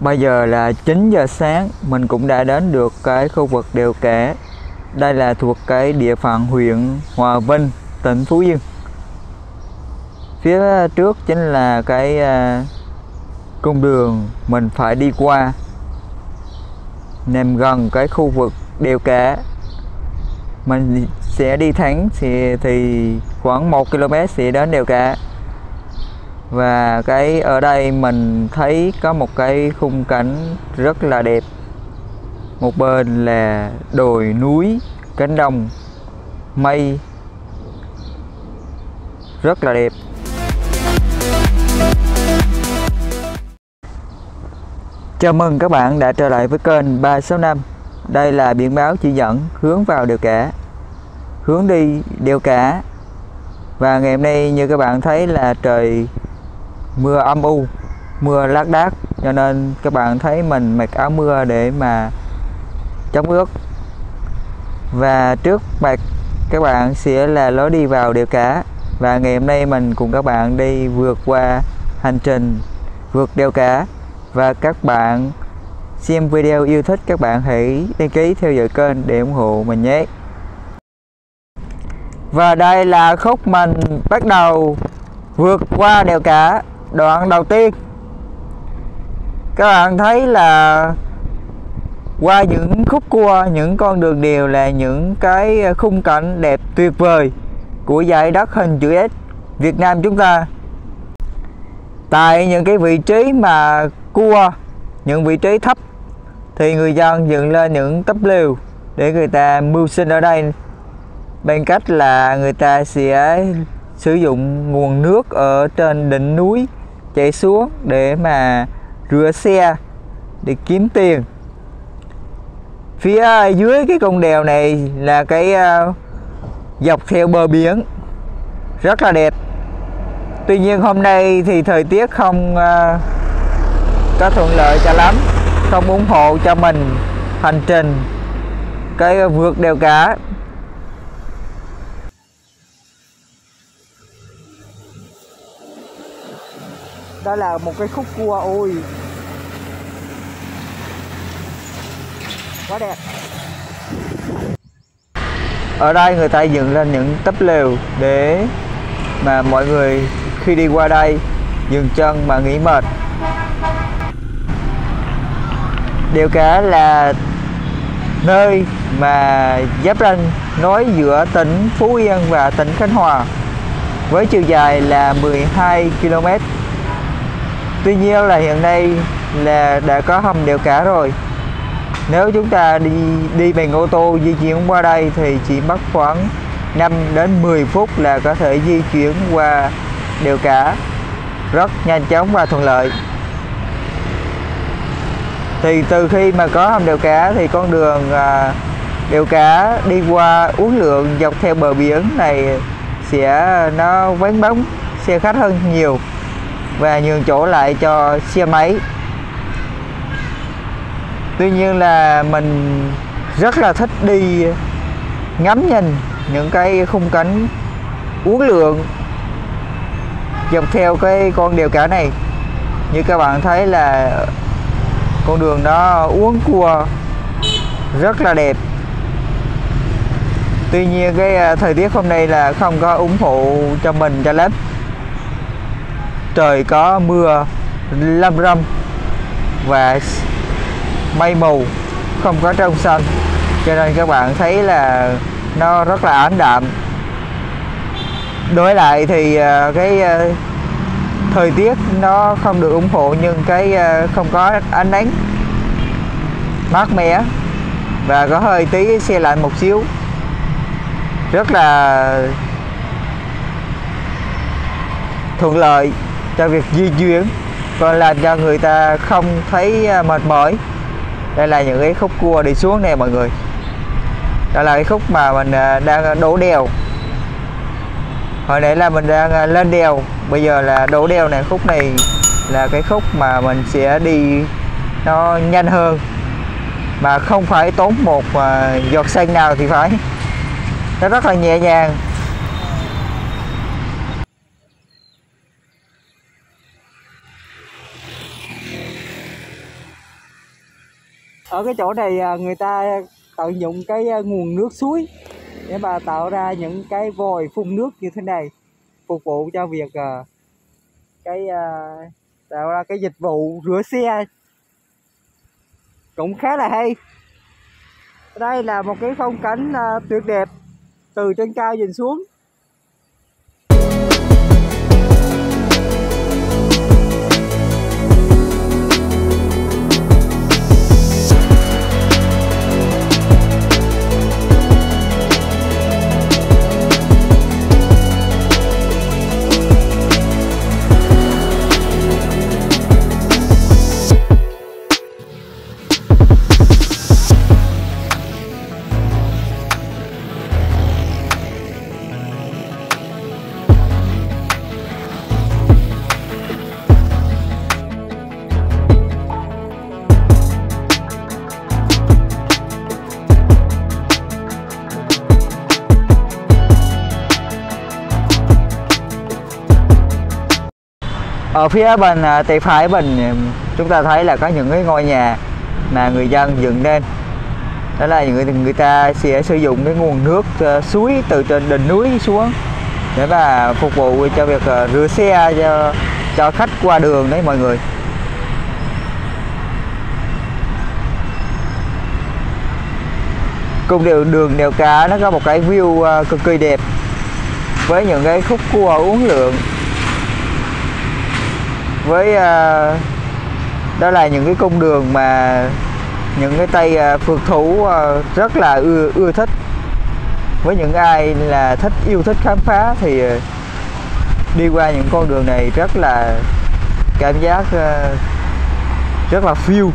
Bây giờ là 9 giờ sáng, mình cũng đã đến được cái khu vực Đèo Cả. Đây là thuộc cái địa phận huyện Hòa Vĩnh, tỉnh Phú Yên. Phía trước chính là cái cung đường mình phải đi qua, nằm gần cái khu vực Đèo Cả. Mình sẽ đi thẳng thì khoảng 1 km sẽ đến Đèo Cả. Và cái ở đây mình thấy có một cái khung cảnh rất là đẹp. Một bên là đồi núi, cánh đồng, mây, rất là đẹp. Chào mừng các bạn đã trở lại với kênh 365. Đây là biển báo chỉ dẫn hướng vào Đèo Cả, hướng đi Đèo Cả. Và ngày hôm nay như các bạn thấy là trời mưa âm u, mưa lác đác, cho nên các bạn thấy mình mặc áo mưa để mà chống ướt. Và trước mặt các bạn sẽ là lối đi vào Đèo Cả. Và ngày hôm nay mình cùng các bạn đi vượt qua hành trình vượt Đèo Cả. Và các bạn xem video yêu thích, các bạn hãy đăng ký theo dõi kênh để ủng hộ mình nhé. Và đây là khúc mình bắt đầu vượt qua Đèo Cả đoạn đầu tiên. Các bạn thấy là qua những khúc cua, những con đường đều là những cái khung cảnh đẹp tuyệt vời của dải đất hình chữ S Việt Nam chúng ta. Tại những cái vị trí mà cua, những vị trí thấp thì người dân dựng lên những tấm lều để người ta mưu sinh ở đây, bằng cách là người ta sẽ sử dụng nguồn nước ở trên đỉnh núi chảy xuống để mà rửa xe để kiếm tiền. Phía dưới cái con đèo này là cái dọc theo bờ biển rất là đẹp. Tuy nhiên hôm nay thì thời tiết không có thuận lợi cho lắm, không ủng hộ cho mình hành trình cái vượt Đèo Cả. Đó là một cái khúc cua, ôi quá đẹp. Ở đây người ta dựng lên những túp lều để mà mọi người khi đi qua đây dừng chân mà nghỉ mệt. Đèo Cả là nơi mà giáp ranh nối giữa tỉnh Phú Yên và tỉnh Khánh Hòa, với chiều dài là 12 km. Tuy nhiên là hiện nay là đã có hầm Đèo Cả rồi. Nếu chúng ta đi bằng ô tô di chuyển qua đây thì chỉ mất khoảng 5 đến 10 phút là có thể di chuyển qua Đèo Cả rất nhanh chóng và thuận lợi. Thì từ khi mà có hầm Đèo Cả thì con đường Đèo Cả đi qua uốn lượn dọc theo bờ biển này sẽ nó vắng bóng xe khách hơn nhiều và nhường chỗ lại cho xe máy. Tuy nhiên là mình rất là thích đi ngắm nhìn những cái khung cảnh uốn lượn dọc theo cái con đèo cả này. Như các bạn thấy là con đường đó uốn cua rất là đẹp. Tuy nhiên cái thời tiết hôm nay là không có ủng hộ cho mình cho lắm. Trời có mưa lâm râm và mây mù, không có trong xanh, cho nên các bạn thấy là nó rất là ảm đạm. Đối lại thì cái thời tiết nó không được ủng hộ, nhưng cái không có ánh nắng mát mẻ và có hơi tí xe lạnh một xíu, rất là thuận lợi cho việc di chuyển, còn làm cho người ta không thấy mệt mỏi. Đây là những cái khúc cua đi xuống nè mọi người. Đó là cái khúc mà mình đang đổ đèo. Hồi nãy là mình đang lên đèo, bây giờ là đổ đèo này. Khúc này là cái khúc mà mình sẽ đi nó nhanh hơn mà không phải tốn một giọt xăng nào thì phải. Nó rất là nhẹ nhàng. Ở cái chỗ này người ta tận dụng cái nguồn nước suối để mà tạo ra những cái vòi phun nước như thế này, phục vụ cho việc tạo ra cái dịch vụ rửa xe cũng khá là hay. Đây là một cái phong cảnh tuyệt đẹp từ trên cao nhìn xuống. Ở phía bên tay phải mình chúng ta thấy là có những cái ngôi nhà mà người dân dựng lên. Đó là người ta sẽ sử dụng cái nguồn nước suối từ trên đỉnh núi xuống để mà phục vụ cho việc rửa xe cho khách qua đường đấy mọi người. Cùng đường Đèo Cả nó có một cái view cực kỳ đẹp với những cái khúc cua uốn lượn, với đó là những cái cung đường mà những cái tay phượt thủ rất là ưa thích. Với những ai là yêu thích khám phá thì đi qua những con đường này rất là cảm giác rất là phiêu.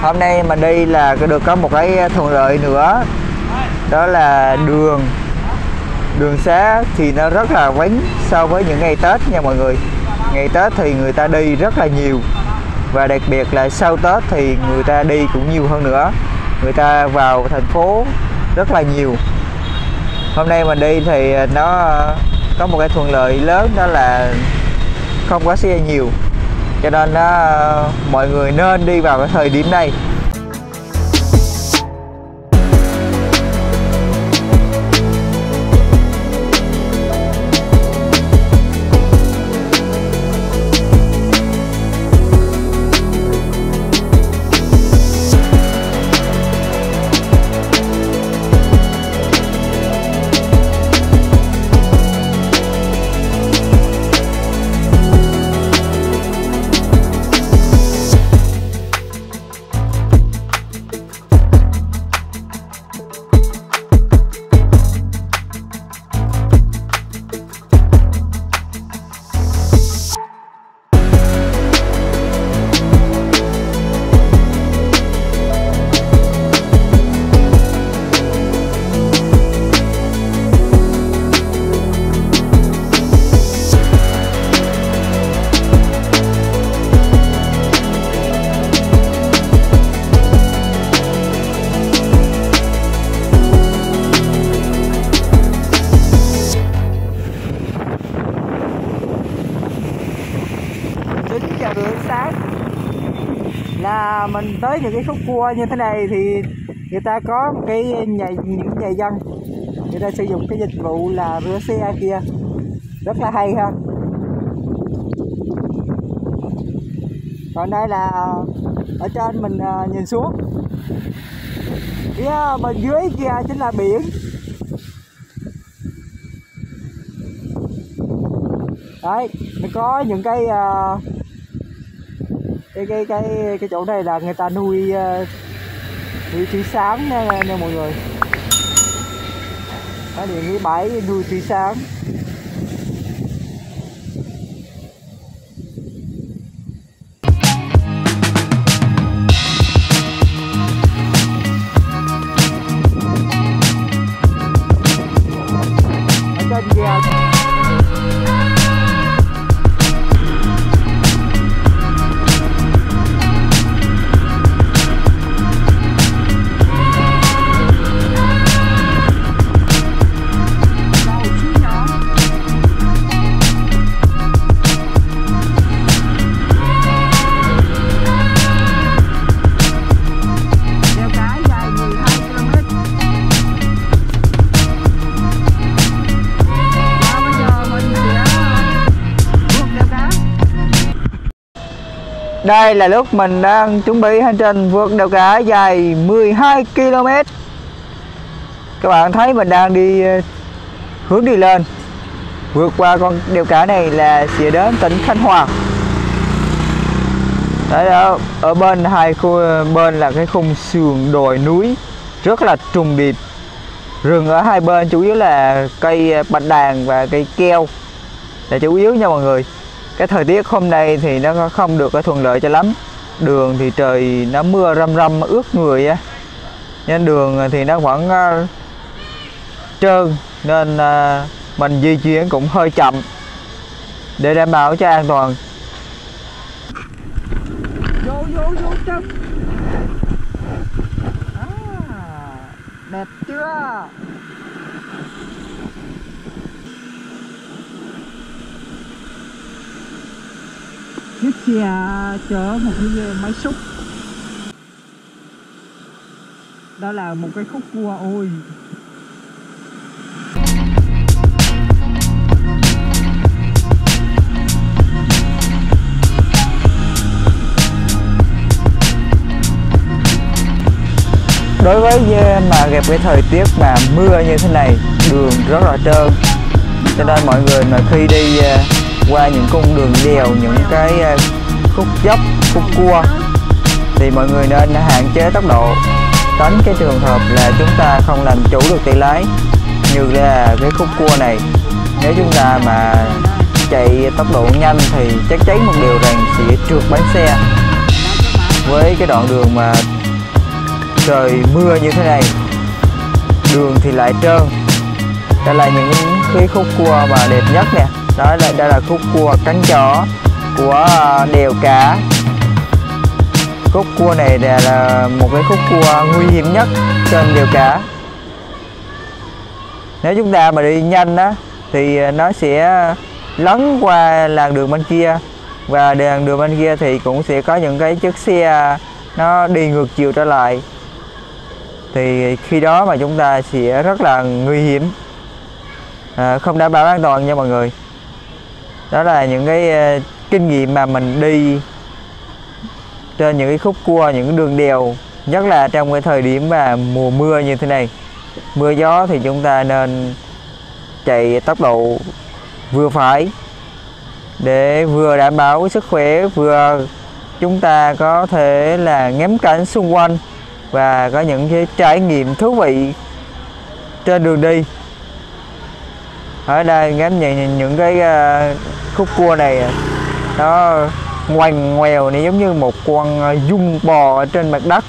Hôm nay mình đi là được có một cái thuận lợi nữa, đó là đường xá thì nó rất là vắng so với những ngày Tết nha mọi người. Ngày Tết thì người ta đi rất là nhiều, và đặc biệt là sau Tết thì người ta đi cũng nhiều hơn nữa. Người ta vào thành phố rất là nhiều. Hôm nay mình đi thì nó có một cái thuận lợi lớn, đó là không có xe nhiều, cho nên mọi người nên đi vào cái thời điểm này. Mình tới những cái khúc cua như thế này thì người ta có cái những nhà dân người ta sử dụng cái dịch vụ là rửa xe kia, rất là hay ha. Còn đây là ở trên mình nhìn xuống, phía bên dưới kia chính là biển. Đấy, nó có những cái chỗ này là người ta nuôi thủy sản nha mọi người. Đó là những cái bãi nuôi thủy sản. Ở trên kia Đây là lúc mình đang chuẩn bị hành trình vượt đèo Cả dài 12 km. Các bạn thấy mình đang đi hướng đi lên. Vượt qua con đèo Cả này là sẽ đến tỉnh Khánh Hòa. Đấy đó, ở bên hai khu bên là cái khung sườn đồi núi rất là trùng điệp. Rừng ở hai bên chủ yếu là cây bạch đàn và cây keo là chủ yếu nha mọi người. Cái thời tiết hôm nay thì nó không được thuận lợi cho lắm. Đường thì trời nó mưa râm râm ướt người á, nên đường thì nó vẫn trơn, nên mình di chuyển cũng hơi chậm để đảm bảo cho an toàn. Vô chậm. Đẹp chưa? Chiếc xe chở một cái máy xúc. Đó là một cái khúc cua, ôi đối với mà gặp cái thời tiết mà mưa như thế này, đường rất là trơn, cho nên mọi người mà khi đi qua những cung đường đèo, những cái khúc dốc, khúc cua thì mọi người nên hạn chế tốc độ, tránh cái trường hợp là chúng ta không làm chủ được tay lái như là cái khúc cua này. Nếu chúng ta mà chạy tốc độ nhanh thì chắc chắn một điều rằng sẽ trượt bánh xe. Với cái đoạn đường mà trời mưa như thế này, đường thì lại trơn. Đây là những cái khúc cua mà đẹp nhất nè. Đó là, đây là khúc cua cánh chó của đèo Cả. Khúc cua này là một cái khúc cua nguy hiểm nhất trên đèo Cả. Nếu chúng ta mà đi nhanh đó, thì nó sẽ lấn qua làn đường bên kia, và làn đường bên kia thì cũng sẽ có những cái chiếc xe nó đi ngược chiều trở lại, thì khi đó mà chúng ta sẽ rất là nguy hiểm, không đảm bảo an toàn nha mọi người. Đó là những cái kinh nghiệm mà mình đi trên những cái khúc cua, những đường đèo, nhất là trong cái thời điểm mà mùa mưa như thế này, mưa gió, thì chúng ta nên chạy tốc độ vừa phải để vừa đảm bảo sức khỏe, vừa chúng ta có thể là ngắm cảnh xung quanh và có những cái trải nghiệm thú vị trên đường đi. Ở đây ngắm nhìn những cái khúc cua này, nó ngoằn ngoèo này, giống như một con dung bò ở trên mặt đất.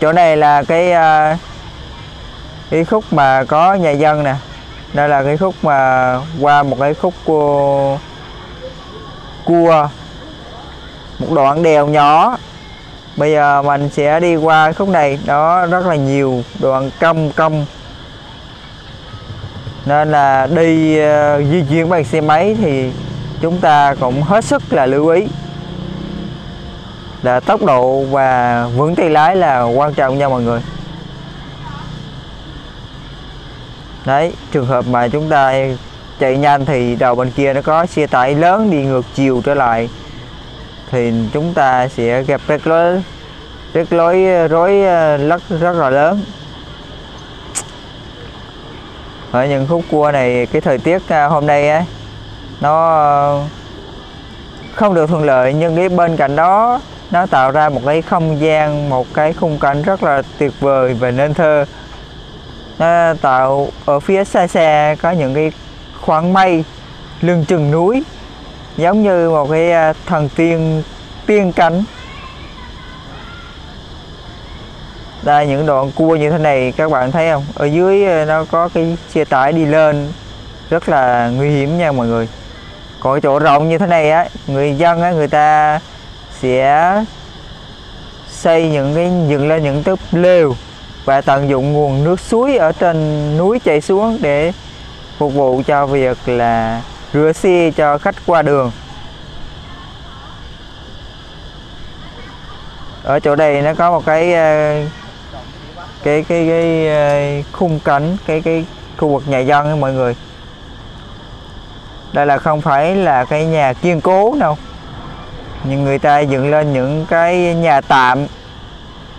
Chỗ này là cái khúc mà có nhà dân nè. Đây là cái khúc mà qua một cái khúc cua, một đoạn đèo nhỏ. Bây giờ mình sẽ đi qua khúc này. Đó, rất là nhiều đoạn cong, nên là đi di chuyển bằng xe máy thì chúng ta cũng hết sức là lưu ý là tốc độ và vững tay lái là quan trọng nha mọi người. Đấy, trường hợp mà chúng ta chạy nhanh thì đầu bên kia nó có xe tải lớn đi ngược chiều trở lại, thì chúng ta sẽ gặp rắc rối rất là lớn. Ở những khúc cua này, cái thời tiết hôm nay ấy, nó không được thuận lợi, nhưng cái bên cạnh đó nó tạo ra một cái không gian, một cái khung cảnh rất là tuyệt vời và nên thơ. Nó tạo ở phía xa có những cái khoảng mây lưng chừng núi, giống như một cái thần tiên cảnh. Đây, những đoạn cua như thế này các bạn thấy không? Ở dưới nó có cái xe tải đi lên, rất là nguy hiểm nha mọi người. Còn chỗ rộng như thế này á, người dân á, người ta sẽ xây những cái dựng lên những túp lều và tận dụng nguồn nước suối ở trên núi chảy xuống để phục vụ cho việc là rửa xe cho khách qua đường. Ở chỗ đây nó có một cái khung cảnh, cái khu vực nhà dân ấy, mọi người. Đây là không phải là cái nhà kiên cố đâu, nhưng người ta dựng lên những cái nhà tạm.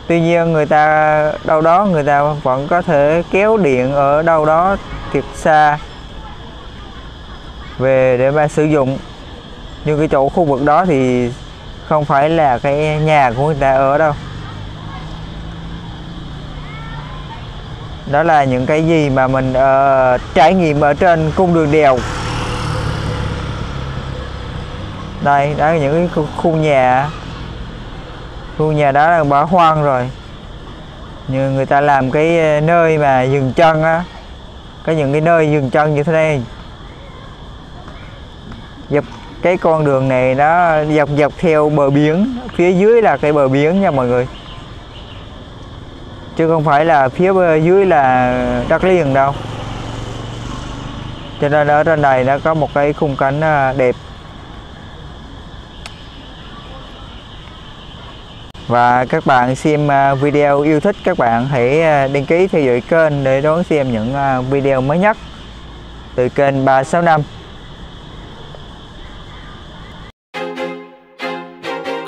Tuy nhiên người ta đâu đó người ta vẫn có thể kéo điện ở đâu đó thiệt xa về để mà sử dụng. Nhưng cái chỗ khu vực đó thì không phải là cái nhà của người ta ở đâu. Đó là những cái gì mà mình trải nghiệm ở trên cung đường đèo. Đây, đó là những cái khu nhà đó là bỏ hoang rồi. Nhưng người ta làm cái nơi mà dừng chân á, có những cái nơi dừng chân như thế này. Dọc cái con đường này nó dọc theo bờ biển, phía dưới là cái bờ biển nha mọi người. Chứ không phải là phía dưới là đất liền đâu. Cho nên ở trên này nó có một cái khung cảnh đẹp. Và các bạn xem video yêu thích, các bạn hãy đăng ký theo dõi kênh để đón xem những video mới nhất từ kênh 365.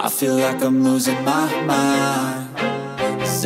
I feel like I'm losing my mind. Is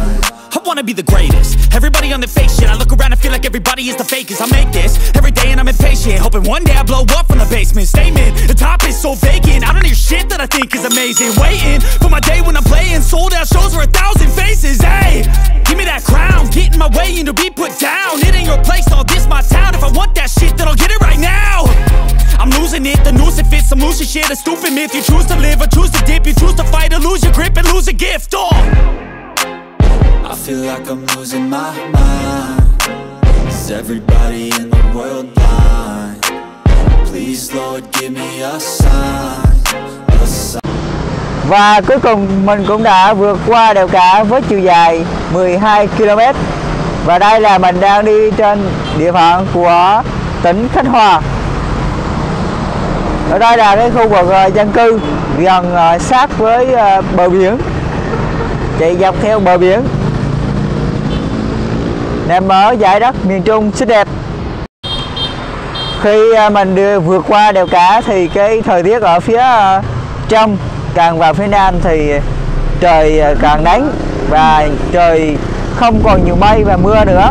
I wanna be the greatest. Everybody on the fake shit. I look around and feel like everybody is the fakest. I make this every day and I'm impatient, hoping one day I blow up from the basement. Statement, the top is so vacant. I don't hear shit that I think is amazing. Waiting for my day when I'm playing sold out shows for 1,000 faces. Hey, give me that crown, get in my way and to be put down. It ain't your place, all this my town. If I want that shit, then I'll get it right now. I'm losing it, the noose it fits. I'm losing shit, a stupid myth. You choose to live or choose to dip. You choose to fight or lose your grip and lose a gift. Oh. I feel like I'm losing my mind. Is everybody in the world blind? Please Lord give me a sign, a sign. Và cuối cùng mình cũng đã vượt qua đèo Cả với chiều dài 12 km. Và đây là mình đang đi trên địa phận của tỉnh Khánh Hòa. Ở đây là cái khu vực dân cư gần sát với bờ biển, chạy dọc theo bờ biển, nằm ở dải đất miền Trung xinh đẹp. Khi mình vượt qua đèo Cả thì cái thời tiết ở phía trong, càng vào phía nam thì trời càng nắng và trời không còn nhiều mây và mưa nữa.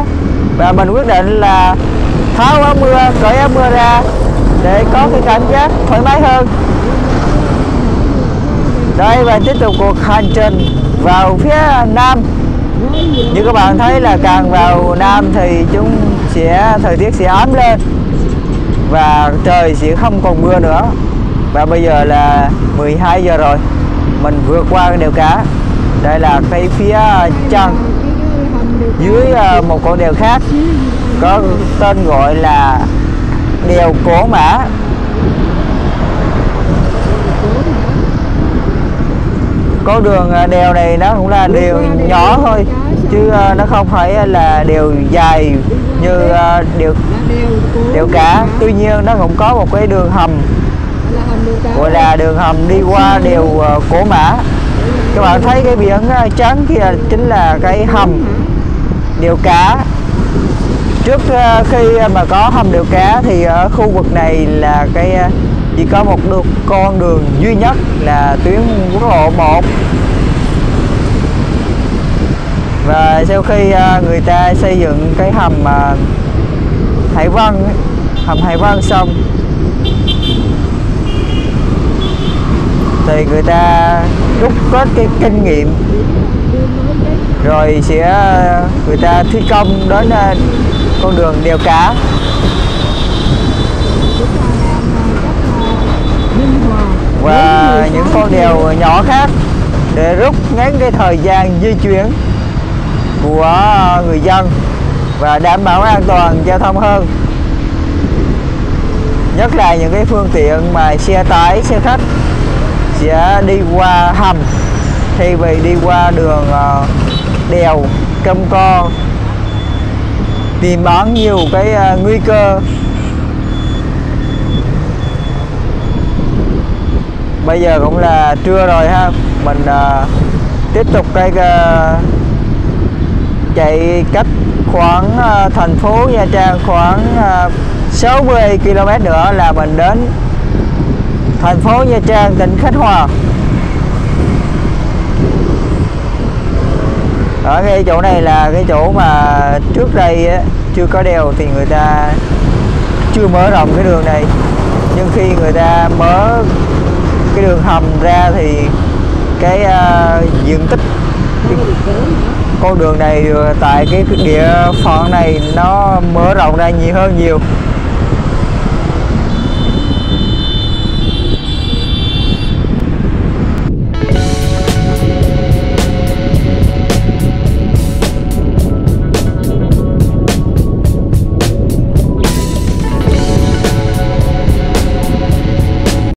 Và mình quyết định là tháo áo mưa, cởi áo mưa ra để có cái cảm giác thoải mái hơn. Đây, và tiếp tục cuộc hành trình vào phía nam. Như các bạn thấy là càng vào nam thì thời tiết sẽ ấm lên và trời sẽ không còn mưa nữa. Và bây giờ là 12 giờ rồi, mình vượt qua cái đèo Cả. Đây là cái phía chân dưới một con đèo khác có tên gọi là đèo Cổ Mã. Con đường đèo này nó cũng là đèo nhỏ thôi, chứ nó không phải là đèo dài như đèo Cả. Tuy nhiên nó cũng có một cái đường hầm, gọi là đường hầm đi qua đèo Cổ Mã. Các bạn thấy cái biển trắng kia chính là cái hầm đèo Cả. Trước khi mà có hầm đèo Cả thì ở khu vực này là cái chỉ có một con đường duy nhất là tuyến quốc lộ 1. Và sau khi người ta xây dựng cái hầm Hải Vân xong thì người ta rút kết cái kinh nghiệm rồi sẽ người ta thi công đến con đường đèo Cả. Và những con đèo nhỏ khác để rút ngắn cái thời gian di chuyển của người dân và đảm bảo an toàn giao thông hơn, nhất là những cái phương tiện mà xe tải, xe khách sẽ đi qua hầm thay vì đi qua đường đèo cam co. tìm ẩn nhiều cái nguy cơ. Bây giờ cũng là trưa rồi ha, mình tiếp tục cái chạy cách khoảng thành phố Nha Trang khoảng 60 km nữa là mình đến thành phố Nha Trang, tỉnh Khánh Hòa. Ở cái chỗ này là cái chỗ mà trước đây ấy, chưa có đèo thì người ta chưa mở rộng cái đường này, nhưng khi người ta mở cái đường hầm ra thì cái diện tích con đường này tại cái địa phận này nó mở rộng ra nhiều hơn nhiều.